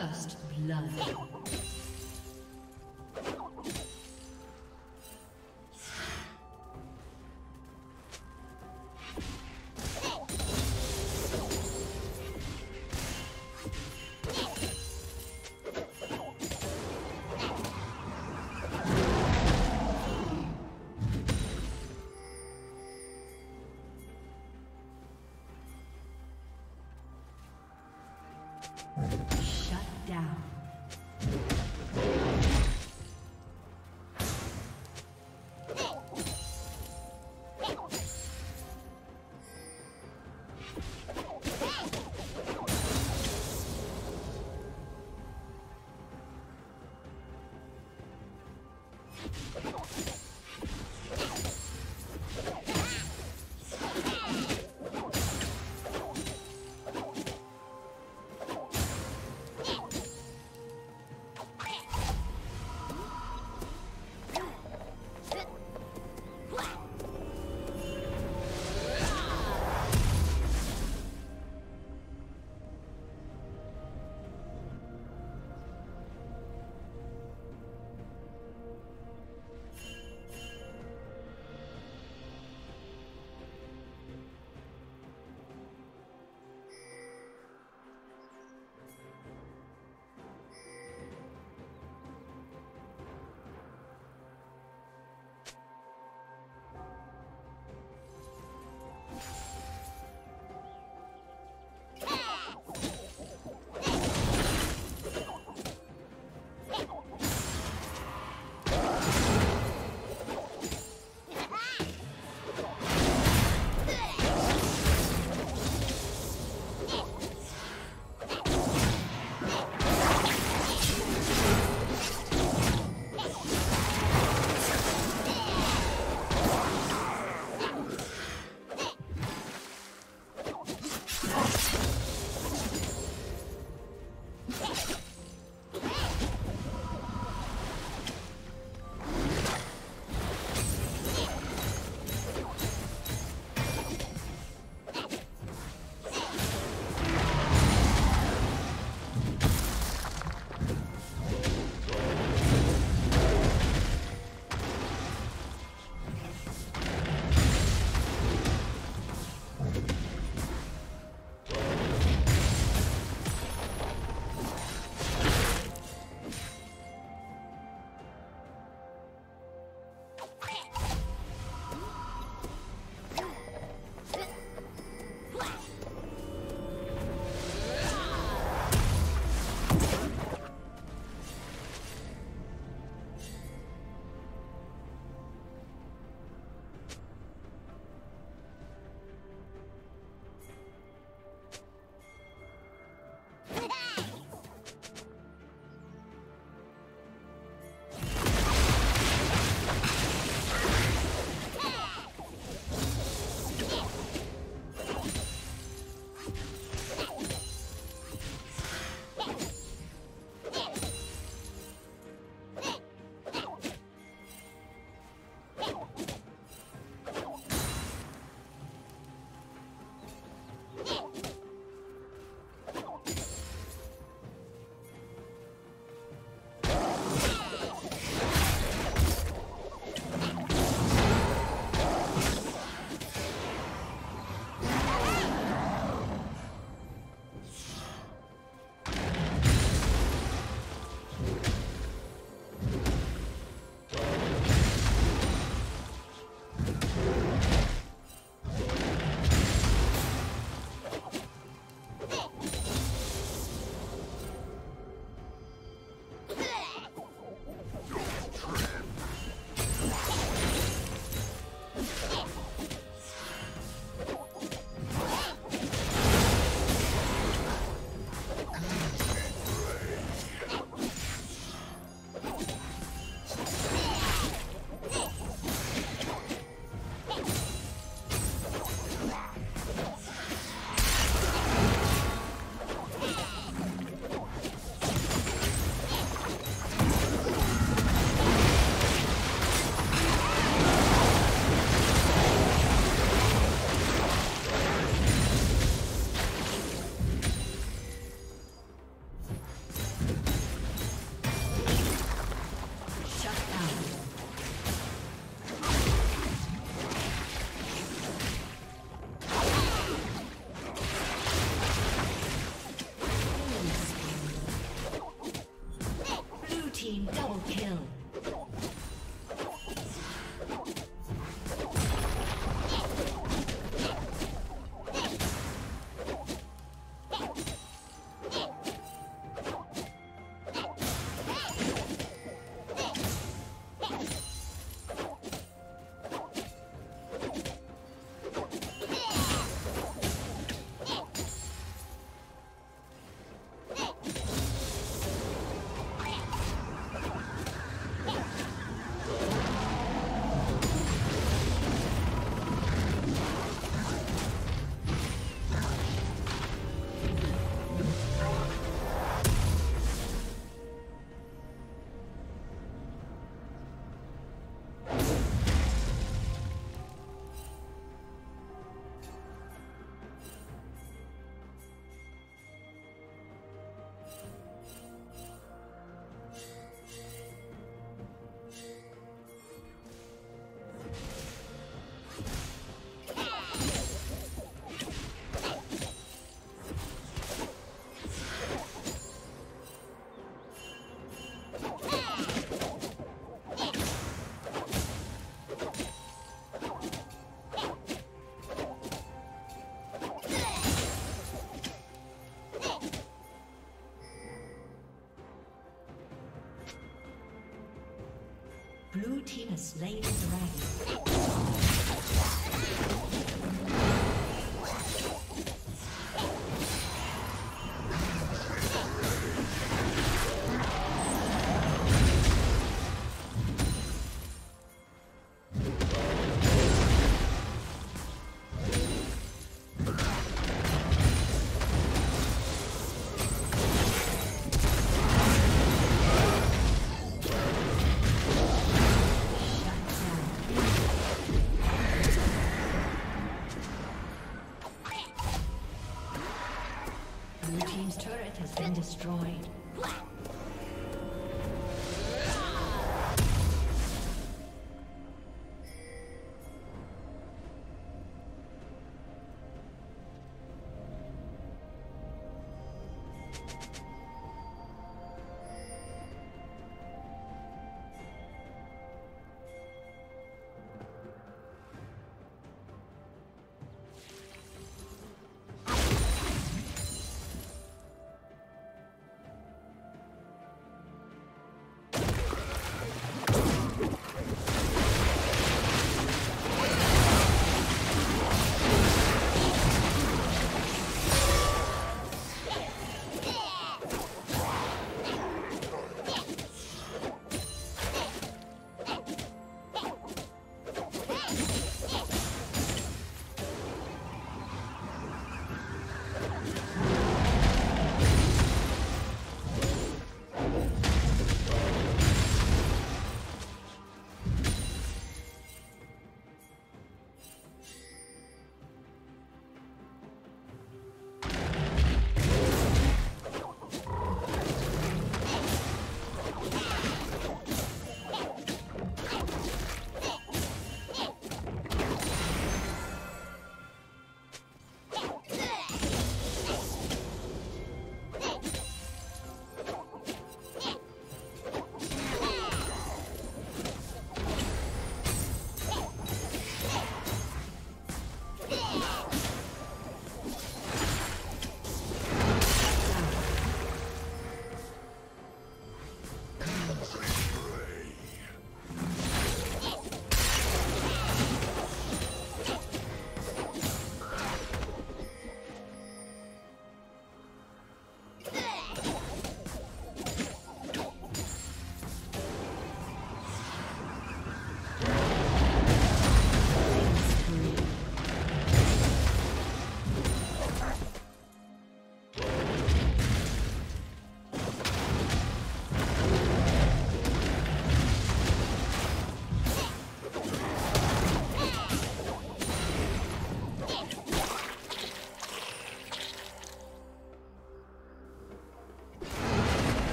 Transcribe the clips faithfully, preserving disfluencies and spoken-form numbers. First blood. Team double kill. Blue team has slain the dragon. Destroyed.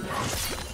Yes.